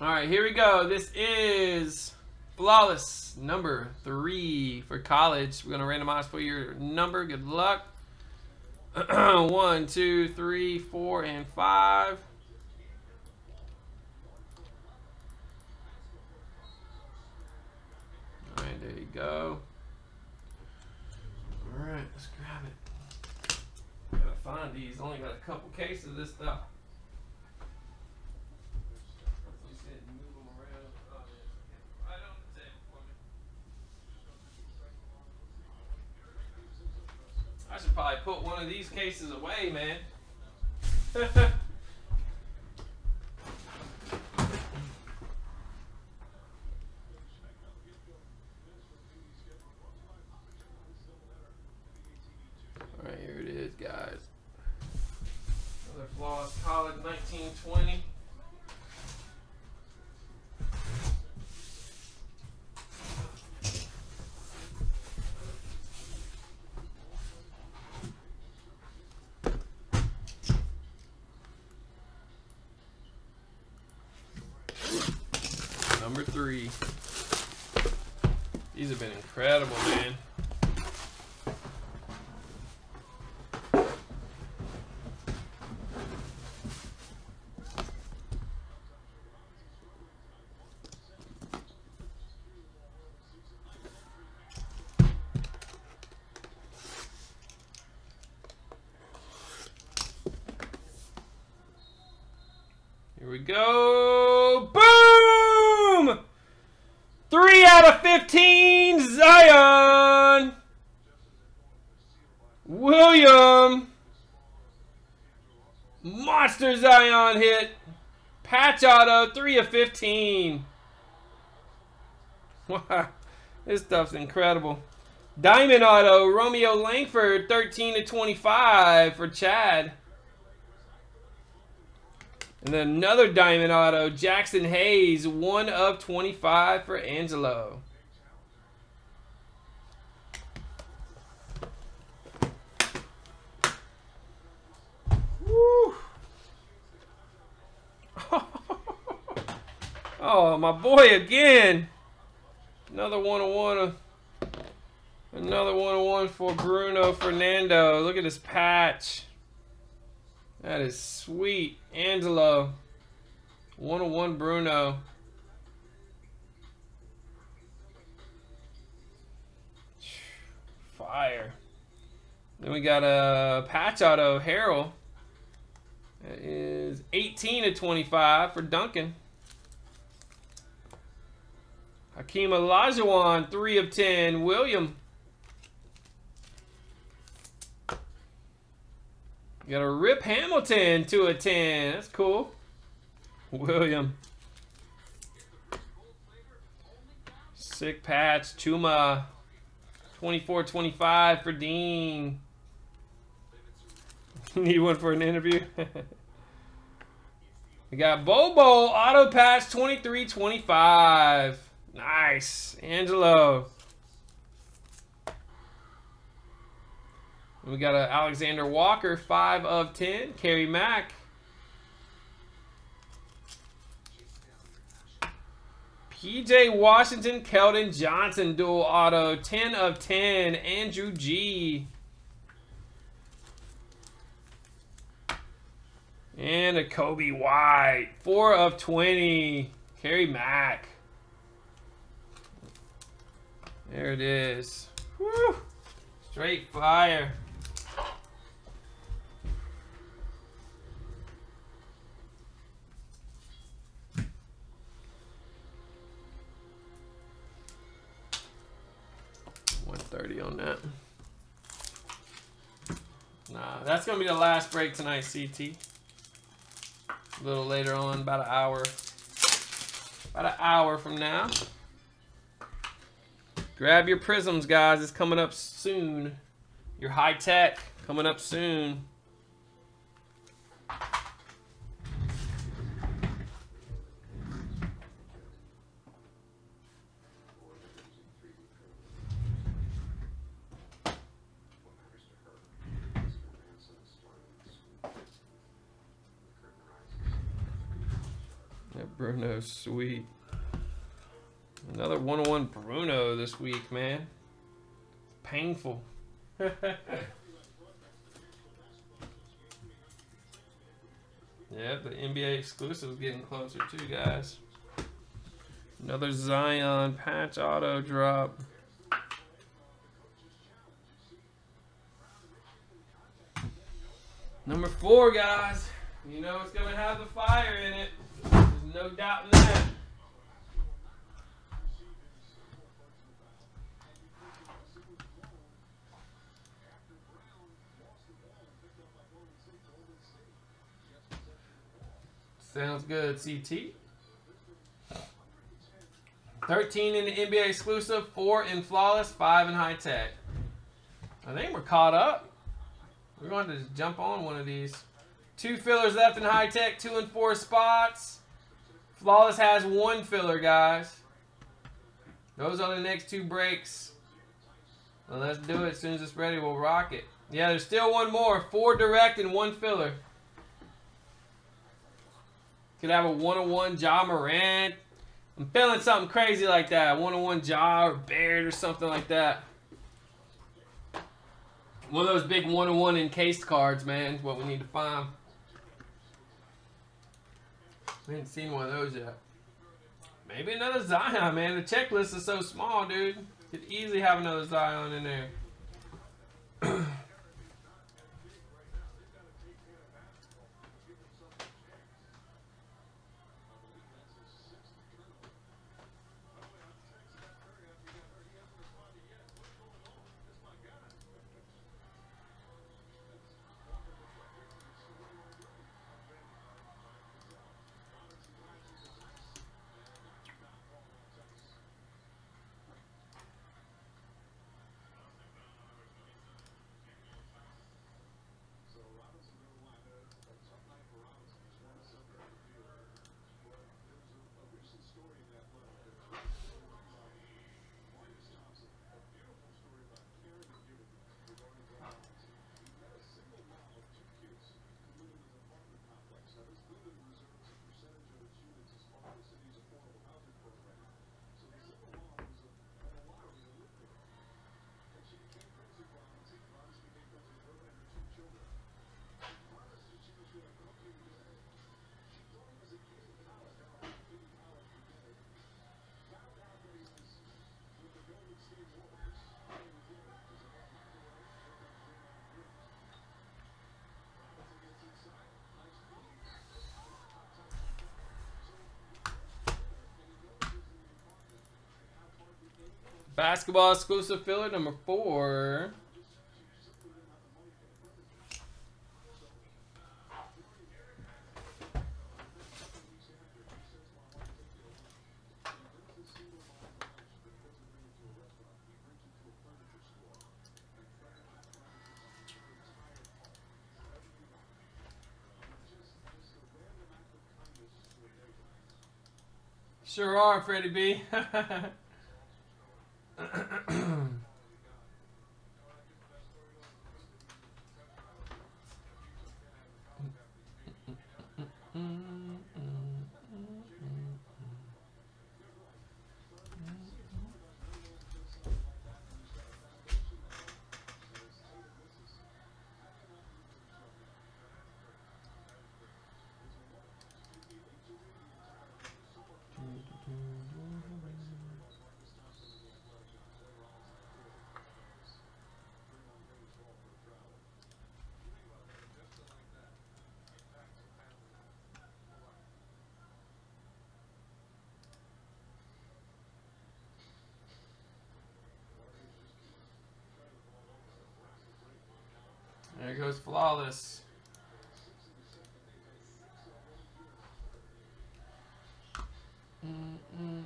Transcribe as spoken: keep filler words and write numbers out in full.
All right, here we go. This is Flawless number three for college. We're going to randomize for your number. Good luck. One, two, three, four, and five. All right, there you go. All right, let's grab it. Gotta find these. Only got a couple cases of this stuff. I should probably put one of these cases away, man. Alright, here it is, guys. Another Flawless College nineteen twenty. Number three. These have been incredible, man. Here we go. Boom! three out of fifteen, Zion, William, Monster Zion hit, patch auto, three of fifteen. Wow, this stuff's incredible. Diamond auto, Romeo Langford, thirteen of twenty-five for Chad. And then another diamond auto, Jackson Hayes, one of twenty-five for Angelo. Woo. Oh, my boy again. Another one of one. Another one of one for Bruno Fernando. Look at this patch. That is sweet. Angelo. one of one Bruno. Fire. Then we got a patch auto Harrell. That is eighteen of twenty-five for Duncan. Hakeem Olajuwon, three of ten. William. You got a rip Hamilton, two of ten. That's cool. William. Sick patch. Tuma. twenty-four twenty-five for Dean. Need one for an interview? We got Bobo. Auto patch, twenty-three twenty-five. Nice. Angelo. We got a Alexander Walker, five of ten. Carrie Mack. P J Washington, Keldon Johnson, dual auto, ten of ten. Andrew G. And a Kobe White, four of twenty. Carrie Mack. There it is. Woo! Straight fire. one thirty on that. Nah, that's gonna be the last break tonight, C T. A little later on, about an hour, about an hour from now. Grab your prisms, guys. It's coming up soon. Your high tech coming up soon. Bruno, sweet. Another one-on-one Bruno this week, man. Painful. Yeah, the N B A exclusive is getting closer too, guys. Another Zion patch auto drop. Number four, guys. You know it's going to have the fire in it. There's no doubt in that. Sounds good, C T. thirteen in the N B A exclusive, four in Flawless, five in High Tech. I think we're caught up. We're going to just jump on one of these. Two fillers left in High Tech, two and four spots. Flawless has one filler, guys. Those are the next two breaks. Well, let's do it. As soon as it's ready, we'll rock it. Yeah, there's still one more. Four direct and one filler. Could have a one-on-one Ja Morant. I'm feeling something crazy like that. One-on-one Ja or Baird or something like that. One of those big one-on-one encased cards, man, is what we need to find. We haven't seen one of those yet. Maybe another Zion, man. The checklist is so small, dude. Could easily have another Zion in there. Basketball exclusive filler number four. Sure are, Freddy B. There goes Flawless. Mm-mm.